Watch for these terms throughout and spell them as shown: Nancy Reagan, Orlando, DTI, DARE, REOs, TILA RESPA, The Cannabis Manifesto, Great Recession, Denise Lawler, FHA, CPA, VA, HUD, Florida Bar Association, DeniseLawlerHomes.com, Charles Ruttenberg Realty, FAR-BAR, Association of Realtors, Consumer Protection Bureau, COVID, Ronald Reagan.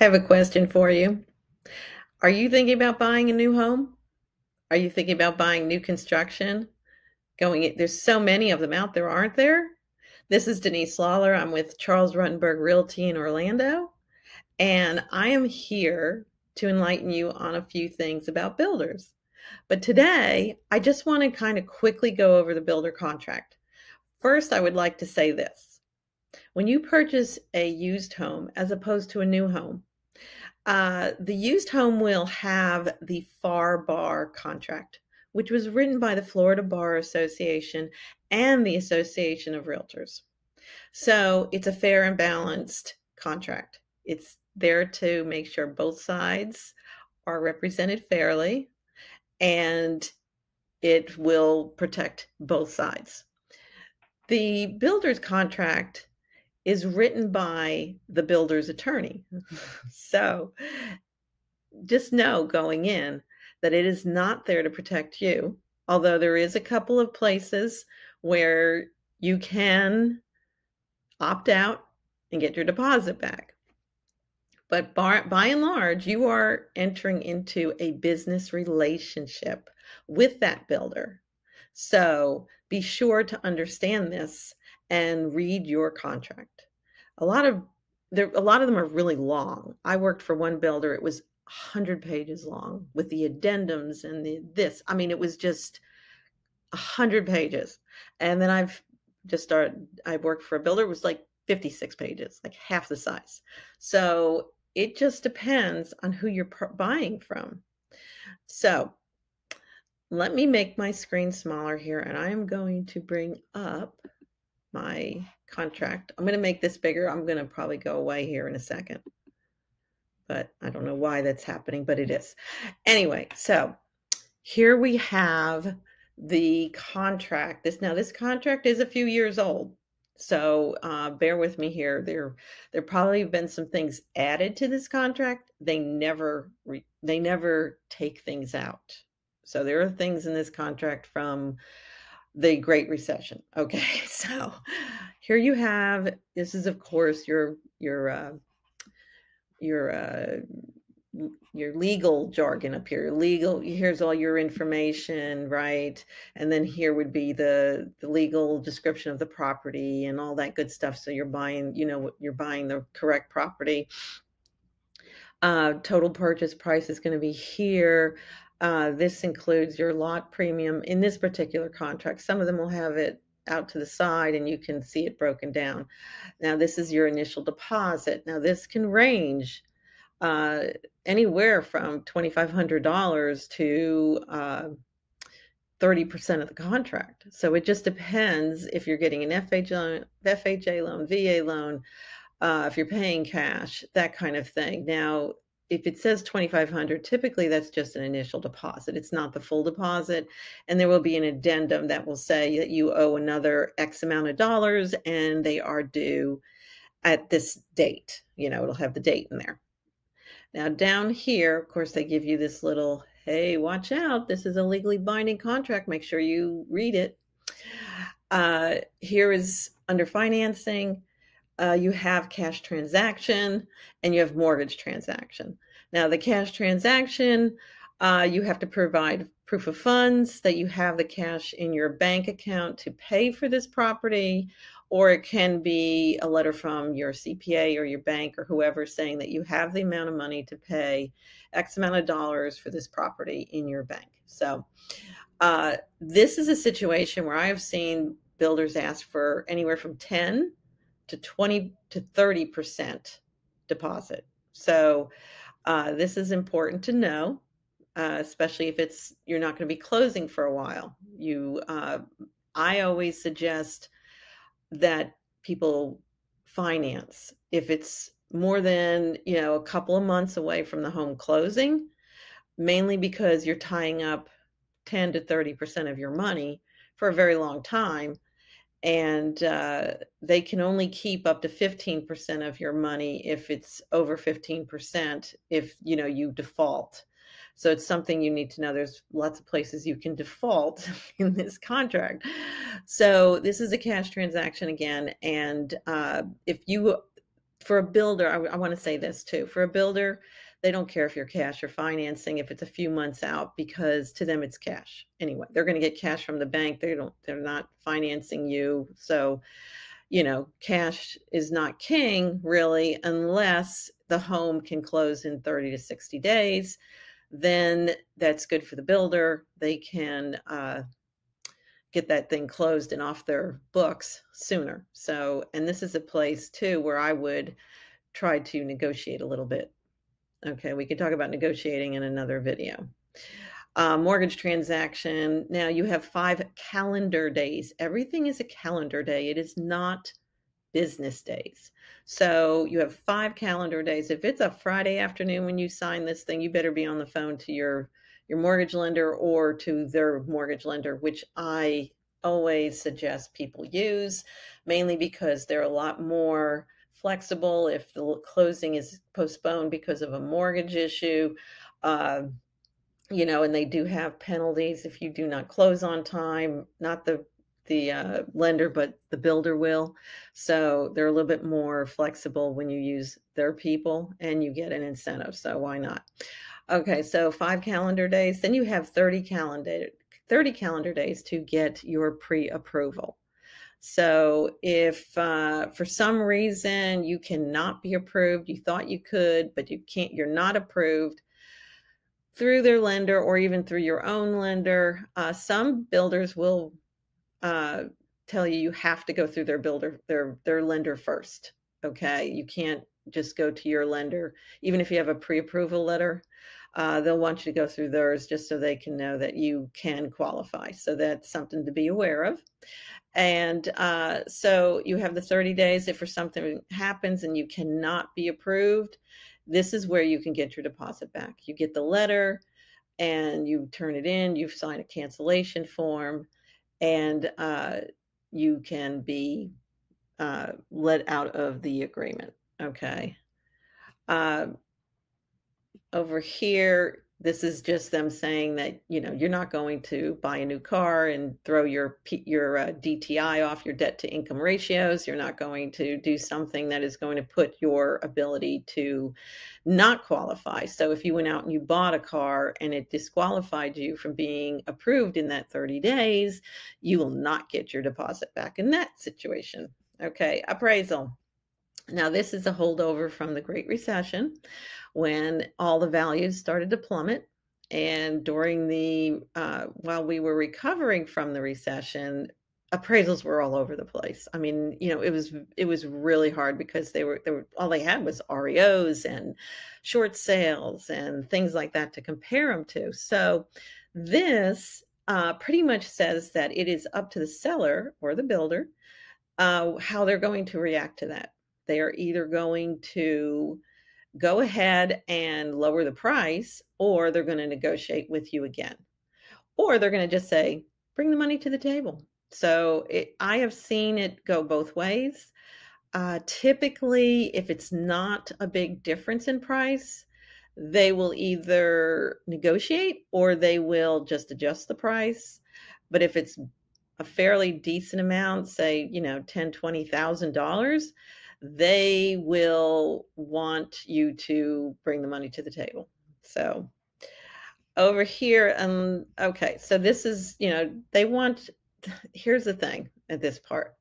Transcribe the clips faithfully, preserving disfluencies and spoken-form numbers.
I have a question for you. Are you thinking about buying a new home? Are you thinking about buying new construction? Going in, there's so many of them out there, aren't there? This is Denise Lawler. I'm with Charles Ruttenberg Realty in Orlando, and I am here to enlighten you on a few things about builders. But today, I just want to kind of quickly go over the builder contract. First, I would like to say this. When you purchase a used home as opposed to a new home, uh, the used home will have the F A R-B A R contract, which was written by the Florida Bar Association and the Association of Realtors. So it's a fair and balanced contract. It's there to make sure both sides are represented fairly, and it will protect both sides. The builder's contract is written by the builder's attorney. So just know going in that it is not there to protect you, although there is a couple of places where you can opt out and get your deposit back. But by, by and large, you are entering into a business relationship with that builder. So be sure to understand this and read your contract. A lot of there, a lot of them are really long. I worked for one builder. It was one hundred pages long with the addendums and the this. I mean, it was just one hundred pages. And then I've just started, I worked for a builder. It was like fifty-six pages, like half the size. So it just depends on who you're buying from. So let me make my screen smaller here, and I am going to bring up my contract. I'm going to make this bigger. I'm going to probably go away here in a second, but I don't know why that's happening, but it is. Anyway, so here we have the contract. This now this contract is a few years old, so uh, bear with me here. There, there probably have been some things added to this contract. They never, re, they never take things out. So there are things in this contract from the Great Recession. Okay, so here you have, this is of course your your uh, your uh, your legal jargon up here. Legal, here's all your information, right? And then here would be the the legal description of the property and all that good stuff. So you're buying, you know, you're buying the correct property. Uh, total purchase price is going to be here. Uh, this includes your lot premium in this particular contract. Some of them will have it out to the side and you can see it broken down. Now, this is your initial deposit. Now, this can range uh, anywhere from twenty-five hundred dollars to uh, thirty percent of the contract. So it just depends if you're getting an F H A loan, V A loan, uh, if you're paying cash, that kind of thing. Now, if it says twenty-five hundred dollars, typically that's just an initial deposit. It's not the full deposit. And there will be an addendum that will say that you owe another X amount of dollars and they are due at this date. You know, it'll have the date in there. Now down here, of course, they give you this little, hey, watch out. This is a legally binding contract. Make sure you read it. Uh, here is under financing. Uh, you have cash transaction and you have mortgage transaction. Now the cash transaction, uh, you have to provide proof of funds that you have the cash in your bank account to pay for this property, or it can be a letter from your C P A or your bank or whoever saying that you have the amount of money to pay X amount of dollars for this property in your bank. So uh, this is a situation where I have seen builders ask for anywhere from ten to twenty to thirty percent deposit. So uh, this is important to know, uh, especially if it's, you're not going to be closing for a while. You, uh, I always suggest that people finance. If it's more than, you know, a couple of months away from the home closing, mainly because you're tying up ten to thirty percent of your money for a very long time. And uh, they can only keep up to fifteen percent of your money if it's over fifteen percent, if you know you default. So it's something you need to know. There's lots of places you can default in this contract. So this is a cash transaction again. And uh, if you for a builder, I, I want to say this too, for a builder, they don't care if you're cash or financing, if it's a few months out, because to them it's cash anyway. They're going to get cash from the bank. They don't, they're not financing you. So, you know, cash is not king really, unless the home can close in thirty to sixty days, then that's good for the builder. They can, uh, get that thing closed and off their books sooner. So, and this is a place too where I would try to negotiate a little bit. Okay, we can talk about negotiating in another video. Uh, mortgage transaction. Now you have five calendar days. Everything is a calendar day. It is not business days. So you have five calendar days. If it's a Friday afternoon when you sign this thing, you better be on the phone to your your mortgage lender or to their mortgage lender, which I always suggest people use, mainly because they're a lot more flexible if the closing is postponed because of a mortgage issue, uh, you know, and they do have penalties if you do not close on time, not the the uh, lender, but the builder will. So they're a little bit more flexible when you use their people and you get an incentive. So why not? Okay, so five calendar days. Then you have thirty calendar, thirty calendar days to get your pre-approval. So if uh, for some reason you cannot be approved, you thought you could, but you can't, you're not approved through their lender or even through your own lender. Uh, some builders will uh, tell you, you have to go through their builder, their, their lender first. Okay. You can't just go to your lender, even if you have a pre-approval letter. Uh, they'll want you to go through theirs just so they can know that you can qualify. So that's something to be aware of. And uh, so you have the thirty days. If for something happens and you cannot be approved, this is where you can get your deposit back. You get the letter and you turn it in, you sign a cancellation form, and uh, you can be uh, let out of the agreement. Okay. Uh, over here, this is just them saying that, you know, you're not going to buy a new car and throw your your uh, D T I off, your debt to income ratios. You're not going to do something that is going to put your ability to not qualify. So if you went out and you bought a car and it disqualified you from being approved in that thirty days, you will not get your deposit back in that situation. Okay. Appraisal. Now, this is a holdover from the Great Recession when all the values started to plummet. And during the, uh, while we were recovering from the recession, appraisals were all over the place. I mean, you know, it was, it was really hard because they were, they were, all they had was R E Os and short sales and things like that to compare them to. So this uh, pretty much says that it is up to the seller or the builder uh, how they're going to react to that. They are either going to go ahead and lower the price, or they're going to negotiate with you again, or they're going to just say, bring the money to the table. So it, I have seen it go both ways. Uh, typically, if it's not a big difference in price, they will either negotiate or they will just adjust the price. But if it's a fairly decent amount, say, you know, ten thousand, twenty thousand dollars, they will want you to bring the money to the table. So over here, um, okay, so this is, you know, they want, here's the thing at this part.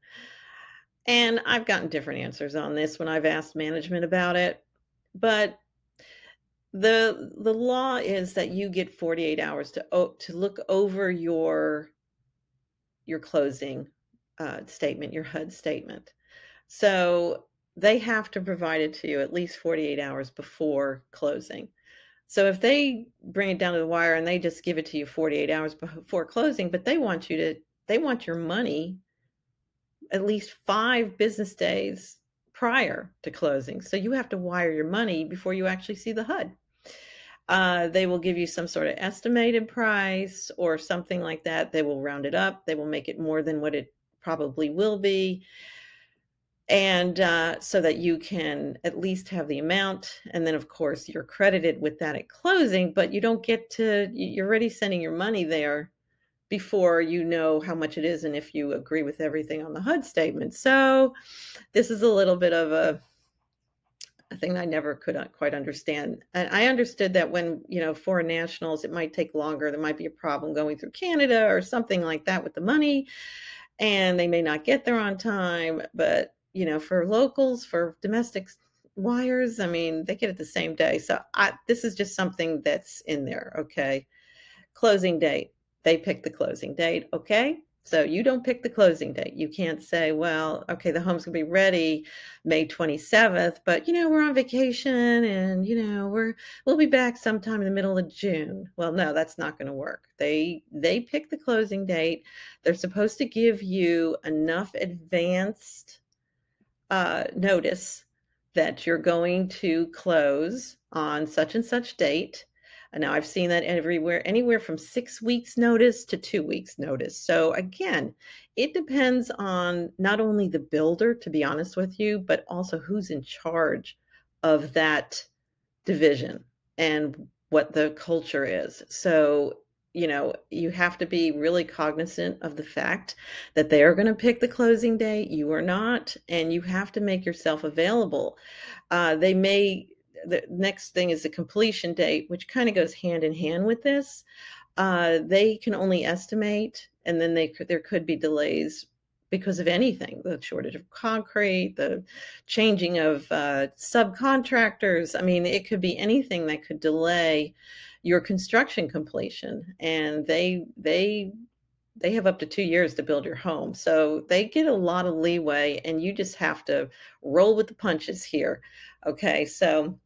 And I've gotten different answers on this when I've asked management about it, but the the law is that you get forty-eight hours to, to look over your, your closing uh, statement, your H U D statement. So they have to provide it to you at least forty-eight hours before closing. So if they bring it down to the wire and they just give it to you forty-eight hours before closing, but they want you to, they want your money at least five business days prior to closing. So you have to wire your money before you actually see the H U D. Uh, they will give you some sort of estimated price or something like that. They will round it up. They will make it more than what it probably will be. And uh, so that you can at least have the amount. And then of course you're credited with that at closing, but you don't get to, you're already sending your money there before you know how much it is and if you agree with everything on the H U D statement. So this is a little bit of a, a thing I never could quite understand. And I understood that when, you know, foreign nationals, it might take longer. There might be a problem going through Canada or something like that with the money, and they may not get there on time. But, you know, for locals, for domestic wires, I mean, they get it the same day. So I, this is just something that's in there. Okay. Closing date. They pick the closing date. Okay. So you don't pick the closing date. You can't say, well, okay, the home's gonna be ready May twenty-seventh, but you know, we're on vacation and you know, we're, we'll be back sometime in the middle of June. Well, no, that's not gonna work. They, they pick the closing date. They're supposed to give you enough advanced uh, notice that you're going to close on such and such date. Now, I've seen that everywhere, anywhere from six weeks notice to two weeks notice. So again, it depends on not only the builder, to be honest with you, but also who's in charge of that division and what the culture is. So, you know, you have to be really cognizant of the fact that they are going to pick the closing date. You are not, and you have to make yourself available. Uh, they may... The next thing is the completion date, which kind of goes hand in hand with this. Uh, they can only estimate, and then they could, there could be delays because of anything, the shortage of concrete, the changing of uh, subcontractors. I mean, it could be anything that could delay your construction completion. And they, they, they have up to two years to build your home. So they get a lot of leeway, and you just have to roll with the punches here. Okay. So,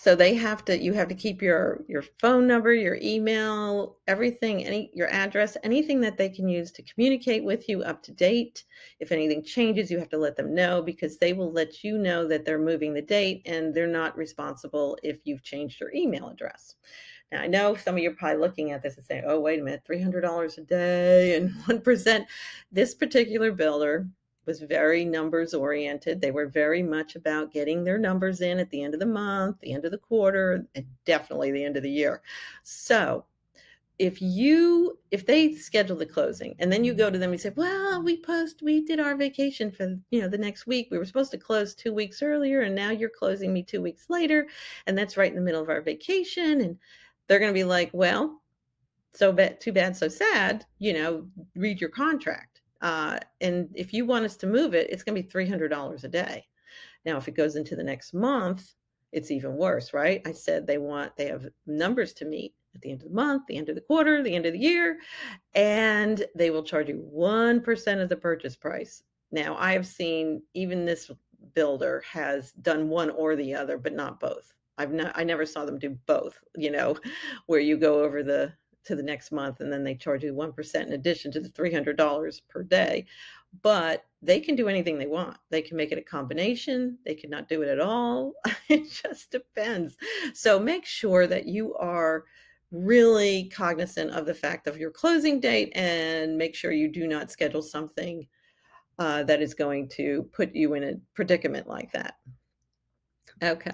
So they have to, you have to keep your, your phone number, your email, everything, any, your address, anything that they can use to communicate with you up to date. If anything changes, you have to let them know, because they will let you know that they're moving the date, and they're not responsible if you've changed your email address. Now, I know some of you are probably looking at this and saying, oh, wait a minute, three hundred dollars a day and one percent. This particular builder was very numbers oriented. They were very much about getting their numbers in at the end of the month, the end of the quarter, and definitely the end of the year. So if you, if they schedule the closing and then you go to them and say, well, we post, we did our vacation for, you know, the next week, we were supposed to close two weeks earlier, and now you're closing me two weeks later. And that's right in the middle of our vacation. And they're going to be like, well, so bad, too bad, so sad, you know, read your contract. Uh, and if you want us to move it, it's going to be three hundred dollars a day. Now, if it goes into the next month, it's even worse, right? I said they want, they have numbers to meet at the end of the month, the end of the quarter, the end of the year, and they will charge you one percent of the purchase price. Now, I have seen even this builder has done one or the other, but not both. I've not, I never saw them do both, you know, where you go over the to the next month, and then they charge you one percent in addition to the three hundred dollars per day. But they can do anything they want. They can make it a combination. They could not do it at all. It just depends. So make sure that you are really cognizant of the fact of your closing date, and make sure you do not schedule something uh, that is going to put you in a predicament like that. Okay.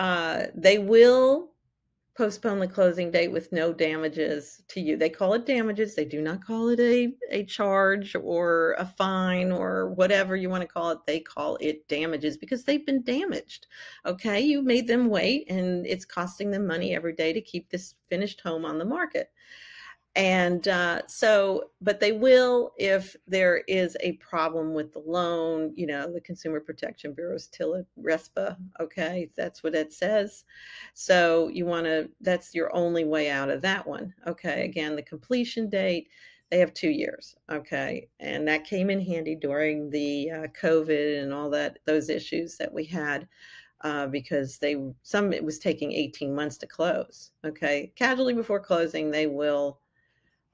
Uh, they will postpone the closing date with no damages to you. They call it damages. They do not call it a, a charge or a fine or whatever you want to call it. They call it damages because they've been damaged. Okay. You made them wait, and it's costing them money every day to keep this finished home on the market. And uh, so, but they will, if there is a problem with the loan, you know, the Consumer Protection Bureau's TILA RESPA. Okay. That's what it says. So you want to, that's your only way out of that one. Okay. Again, the completion date, they have two years. Okay. And that came in handy during the uh, COVID and all that, those issues that we had. Uh, because they, some, it was taking eighteen months to close. Okay. Casually before closing, they will,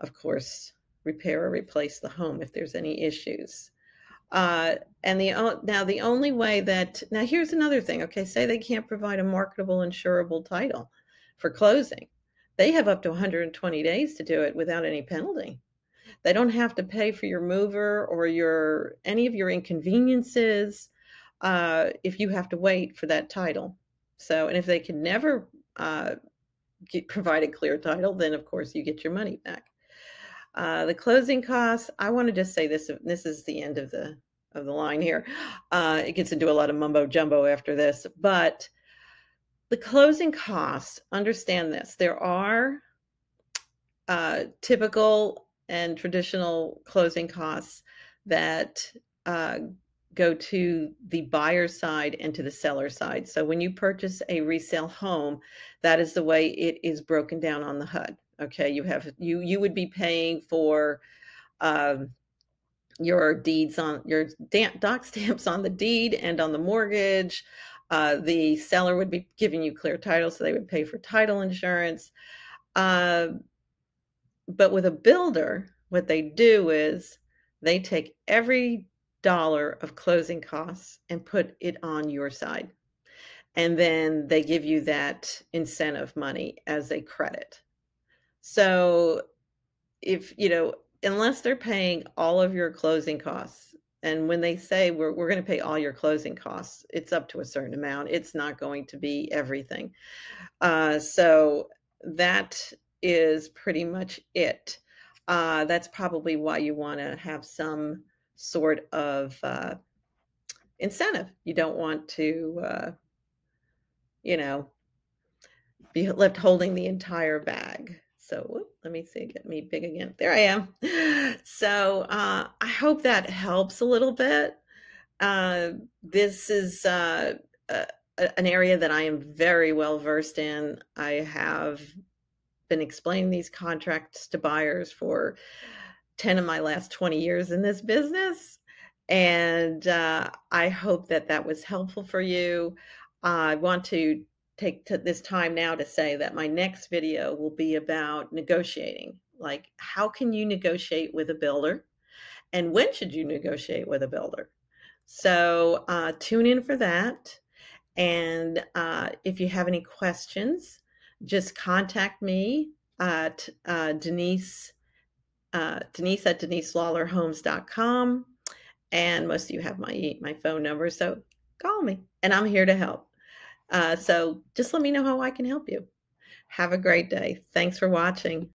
of course, repair or replace the home if there's any issues. Uh, and the now the only way that, now here's another thing, okay, say they can't provide a marketable, insurable title for closing. They have up to one hundred twenty days to do it without any penalty. They don't have to pay for your mover or your any of your inconveniences uh, if you have to wait for that title. So, and if they can never uh, get, provide a clear title, then of course you get your money back. Uh, the closing costs, I want to just say this, this is the end of the of the line here. Uh, it gets into a lot of mumbo jumbo after this, but the closing costs, understand this, there are uh, typical and traditional closing costs that uh, go to the buyer side and to the seller side. So when you purchase a resale home, that is the way it is broken down on the H U D. Okay, you have you you would be paying for um, your deeds on your doc stamps on the deed and on the mortgage. Uh, the seller would be giving you clear title, so they would pay for title insurance. Uh, But with a builder, what they do is they take every dollar of closing costs and put it on your side. And then they give you that incentive money as a credit. So if, you know, unless they're paying all of your closing costs, and when they say we're, we're going to pay all your closing costs, it's up to a certain amount. It's not going to be everything. Uh, so that is pretty much it. Uh, that's probably why you want to have some sort of uh, incentive. You don't want to, uh, you know, be left holding the entire bag. So whoop, let me see, get me big again. There I am. So uh, I hope that helps a little bit. Uh, this is uh, a, an area that I am very well versed in. I have been explaining these contracts to buyers for ten of my last twenty years in this business, and uh, I hope that that was helpful for you. Uh, I want to take to this time now to say that my next video will be about negotiating. Like, how can you negotiate with a builder, and when should you negotiate with a builder? So uh, tune in for that, and uh, if you have any questions, just contact me at uh, Denise, uh, Denise at Denise Lawler Homes dot com. And most of you have my, my phone number, so call me and I'm here to help. Uh, so just let me know how I can help you. Have a great day. Thanks for watching.